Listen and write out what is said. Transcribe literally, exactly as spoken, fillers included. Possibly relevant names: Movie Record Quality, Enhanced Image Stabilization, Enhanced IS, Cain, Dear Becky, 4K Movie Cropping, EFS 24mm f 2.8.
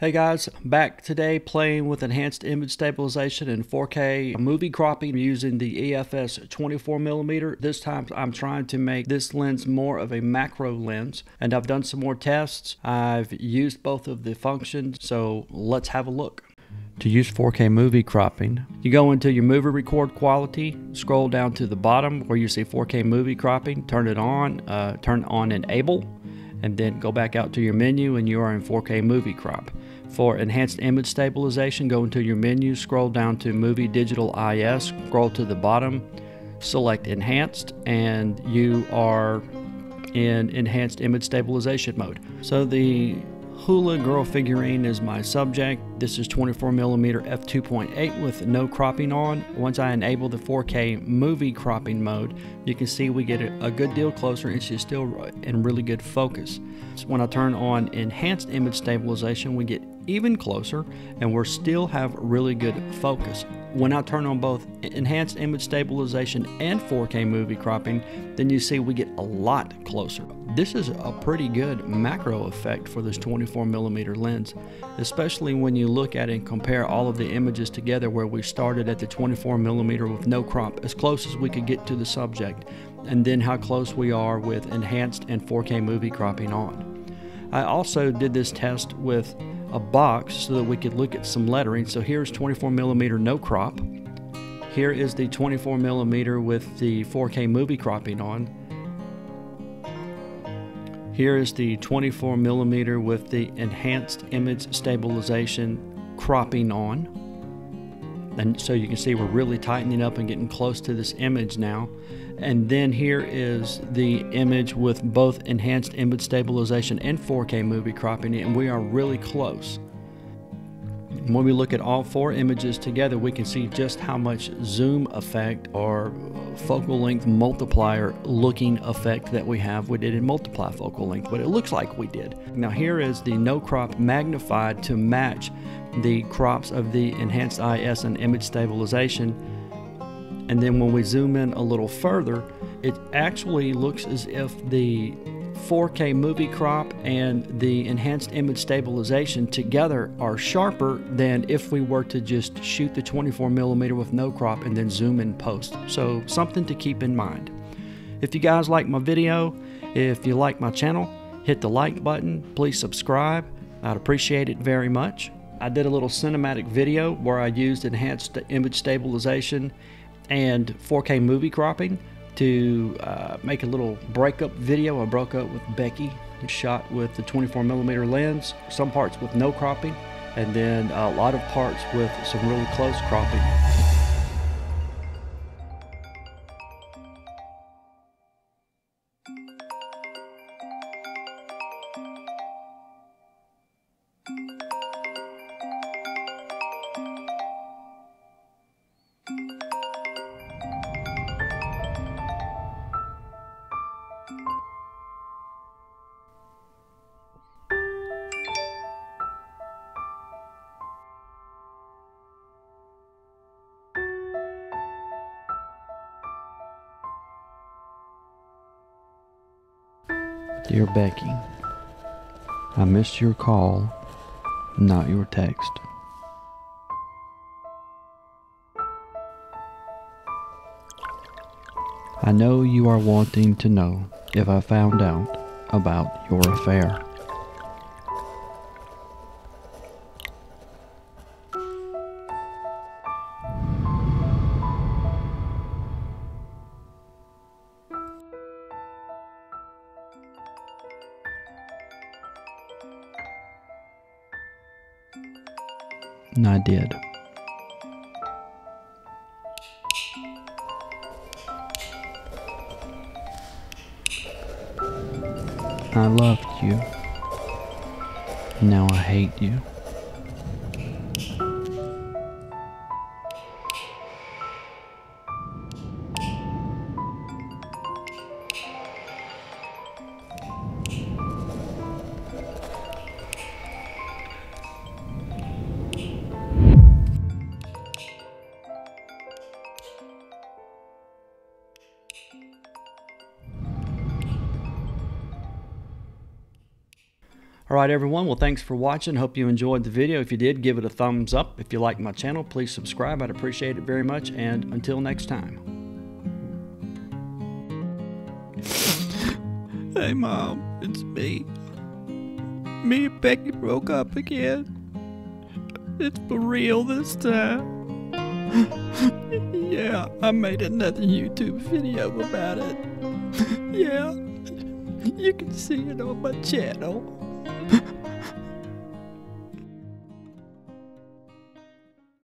Hey guys, back today playing with Enhanced Image Stabilization and four K Movie Cropping using the E F S twenty-four millimeter. This time I'm trying to make this lens more of a macro lens, and I've done some more tests. I've used both of the functions, so let's have a look. To use four K Movie Cropping, you go into your Movie Record Quality, scroll down to the bottom where you see four K Movie Cropping, turn it on, uh, turn on Enable, and then go back out to your menu and you are in four K Movie Crop. For Enhanced Image Stabilization, go into your menu, scroll down to Movie Digital I S, scroll to the bottom, select Enhanced, and you are in Enhanced Image Stabilization mode. So the Hula Girl figurine is my subject. This is twenty-four millimeter f two point eight with no cropping on. Once I enable the four K movie cropping mode, you can see we get a good deal closer and she's still in really good focus. So when I turn on enhanced image stabilization, we get even closer and we still have really good focus. When I turn on both enhanced image stabilization and four K movie cropping, then you see we get a lot closer. This is a pretty good macro effect for this twenty-four millimeter lens, especially when you look at and compare all of the images together where we started at the twenty-four millimeter with no crop, as close as we could get to the subject, and then how close we are with enhanced and four K movie cropping on. I also did this test with a box so that we could look at some lettering. So here's twenty-four millimeter no crop. Here is the twenty-four millimeter with the four K movie cropping on. Here is the twenty-four millimeter with the enhanced image stabilization cropping on. And so you can see we're really tightening up and getting close to this image now. And then here is the image with both enhanced image stabilization and four K movie cropping, and we are really close. When we look at all four images together, we can see just how much zoom effect or focal length multiplier looking effect that we have. We didn't multiply focal length, but it looks like we did. Now here is the no crop magnified to match the crops of the enhanced I S and image stabilization. And then when we zoom in a little further, it actually looks as if the four K movie crop and the enhanced image stabilization together are sharper than if we were to just shoot the twenty-four millimeter with no crop and then zoom in post. So something to keep in mind. If you guys like my video, if you like my channel, hit the like button, please subscribe. I'd appreciate it very much. I did a little cinematic video where I used enhanced image stabilization and four K movie cropping to uh, make a little breakup video. I broke up with Becky, shot with the twenty-four millimeter lens, some parts with no cropping, and then a lot of parts with some really close cropping. Dear Becky, I missed your call, not your text. I know you are wanting to know if I found out about your affair. And I did. I loved you. Now I hate you. All right, everyone. Well, thanks for watching. Hope you enjoyed the video. If you did, give it a thumbs up. If you like my channel, please subscribe. I'd appreciate it very much. And until next time. Hey, Mom, it's me. Me and Becky broke up again. It's for real this time. Yeah, I made another YouTube video about it. Yeah, you can see it on my channel.